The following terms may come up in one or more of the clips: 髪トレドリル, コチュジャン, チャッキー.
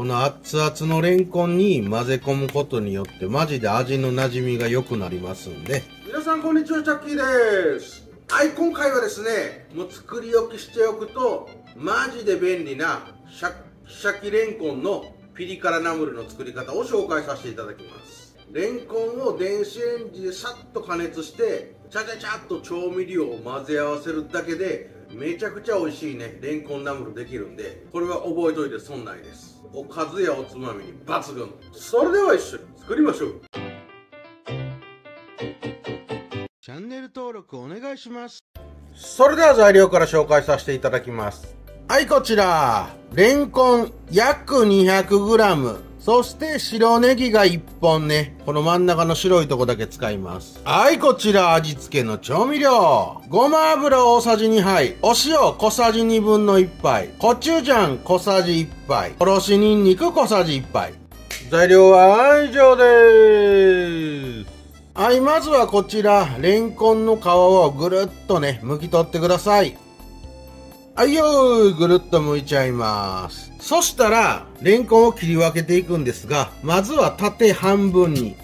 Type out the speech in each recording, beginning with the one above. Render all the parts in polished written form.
この熱々のレンコンに混ぜ込むことによってマジで味のなじみが良くなりますんで。皆さんこんにちは、チャッキーです。はい、今回はですね、もう作り置きしておくとマジで便利なシャキシャキレンコンのピリ辛ナムルの作り方を紹介させていただきます。レンコンを電子レンジでさっと加熱してチャチャチャっと調味料を混ぜ合わせるだけでめちゃくちゃ美味しいねレンコンナムルできるんで、これは覚えといて損ないです。おかずやおつまみに抜群。それでは一緒に作りましょう。チャンネル登録お願いします。それでは材料から紹介させていただきます。はい、こちらレンコン約 200g、 そして白ネギが1本ね、この真ん中の白いとこだけ使います。はい、こちら味付けの調味料、ごま油大さじ2杯、お塩小さじ1/2杯、コチュジャン小さじ1杯、おろしにんにく小さじ1杯。材料は以上でーす。はい、まずはこちらレンコンの皮をぐるっとね剥き取ってください。はいよー、ぐるっと剥いちゃいます。そしたらレンコンを切り分けていくんですが、まずは縦半分に、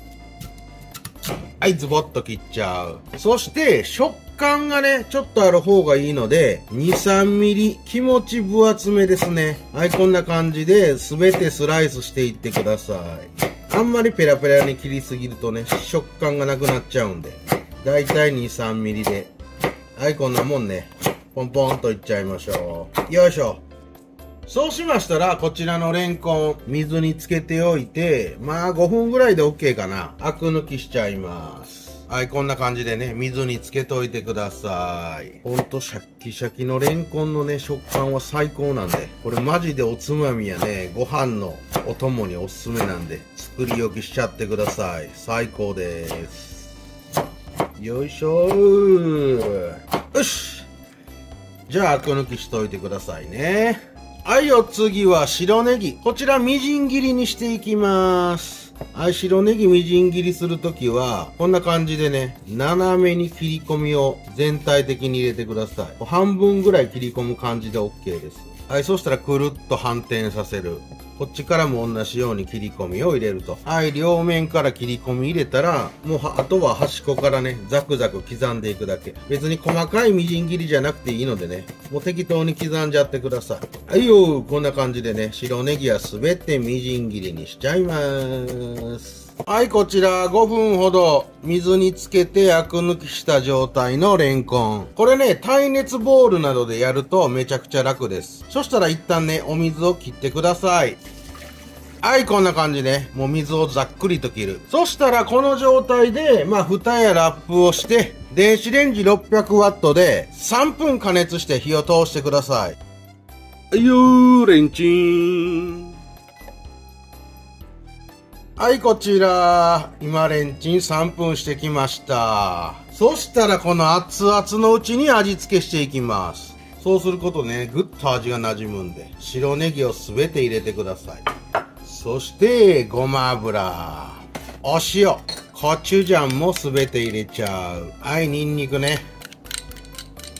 はい、ズボッと切っちゃう。そして食感がねちょっとある方がいいので 2〜3mm、 気持ち分厚めですね。はい、こんな感じで全てスライスしていってください。あんまりペラペラに切りすぎるとね食感がなくなっちゃうんで、だいたい 2〜3mm で、はい、こんなもんねポンポンといっちゃいましょう。よいしょ。そうしましたらこちらのレンコン水につけておいて、まあ5分ぐらいで OK かな。アク抜きしちゃいます。はい、こんな感じでね水につけといてください。ほんとシャッキシャキのレンコンのね食感は最高なんで、これマジでおつまみやねご飯のお供におすすめなんで作り置きしちゃってください。最高です。よいしょー。よし、じゃあアク抜きしといてくださいね。はい、お次は白ネギ、こちらみじん切りにしていきます。はい、白ネギみじん切りするときはこんな感じでね斜めに切り込みを全体的に入れてください。半分ぐらい切り込む感じで OK です。はい、そしたらくるっと反転させる。こっちからも同じように切り込みを入れると。はい、両面から切り込み入れたら、もうあとは端っこからね、ザクザク刻んでいくだけ。別に細かいみじん切りじゃなくていいのでね、もう適当に刻んじゃってください。はいよー、こんな感じでね、白ネギはすべてみじん切りにしちゃいます。はい、こちら5分ほど水につけてアク抜きした状態のレンコン。これね、耐熱ボウルなどでやるとめちゃくちゃ楽です。そしたら一旦ね、お水を切ってください。はい、こんな感じね。もう水をざっくりと切る。そしたらこの状態で、まあ蓋やラップをして、電子レンジ 600W で3分加熱して火を通してください。はいよー、レンチン。はい、こちら、今レンチン3分してきました。そしたらこの熱々のうちに味付けしていきます。そうすることね、ぐっと味が馴染むんで、白ネギをすべて入れてください。そして、ごま油、お塩、コチュジャンもすべて入れちゃう。はい、ニンニクね。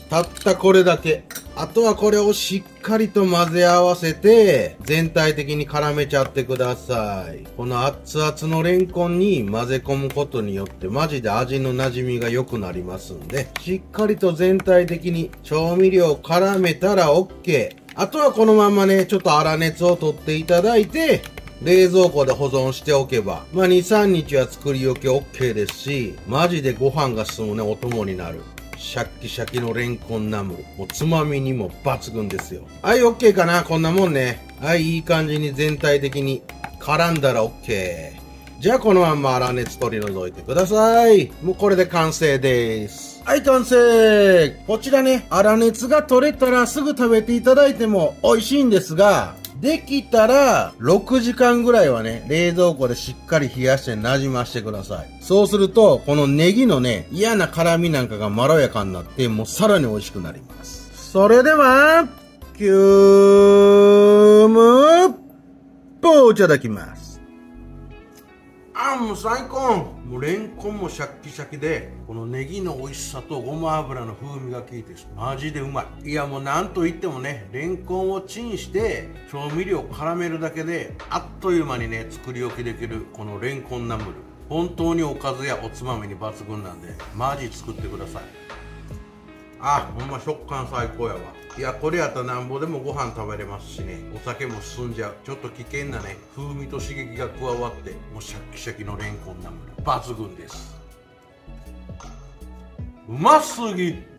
たったこれだけ。あとはこれをしっかりと混ぜ合わせて全体的に絡めちゃってください。この熱々のレンコンに混ぜ込むことによってマジで味の馴染みが良くなりますんで、しっかりと全体的に調味料を絡めたら OK。 あとはこのままねちょっと粗熱を取っていただいて冷蔵庫で保存しておけば、まあ 2〜3 日は作り置き OK ですし、マジでご飯が進むねお供になるシャッキシャキのレンコンナムル、もうつまみにも抜群ですよ。はい、 OK かな、こんなもんね。はい、いい感じに全体的に絡んだら OK。 じゃあこのまんま粗熱取り除いてください。もうこれで完成です。はい、完成。こちらね粗熱が取れたらすぐ食べていただいても美味しいんですが、できたら6時間ぐらいはね冷蔵庫でしっかり冷やしてなじましてください。そうするとこのネギのね嫌な辛みなんかがまろやかになって、もうさらに美味しくなります。それではキュームポーいただきます。ーもう最高。もうレンコンもシャッキシャキで、このネギの美味しさとごま油の風味が効いてマジでうまい。いやもうなんといってもね、レンコンをチンして調味料を絡めるだけであっという間にね作り置きできるこのレンコンナムル、本当におかずやおつまみに抜群なんでマジ作ってください。あ、ほんま食感最高やわ。いやこれやったらなんぼでもご飯食べれますしね、お酒も進んじゃう。ちょっと危険なね風味と刺激が加わって、もうシャッキシャキのレンコンナムル抜群です。うますぎ。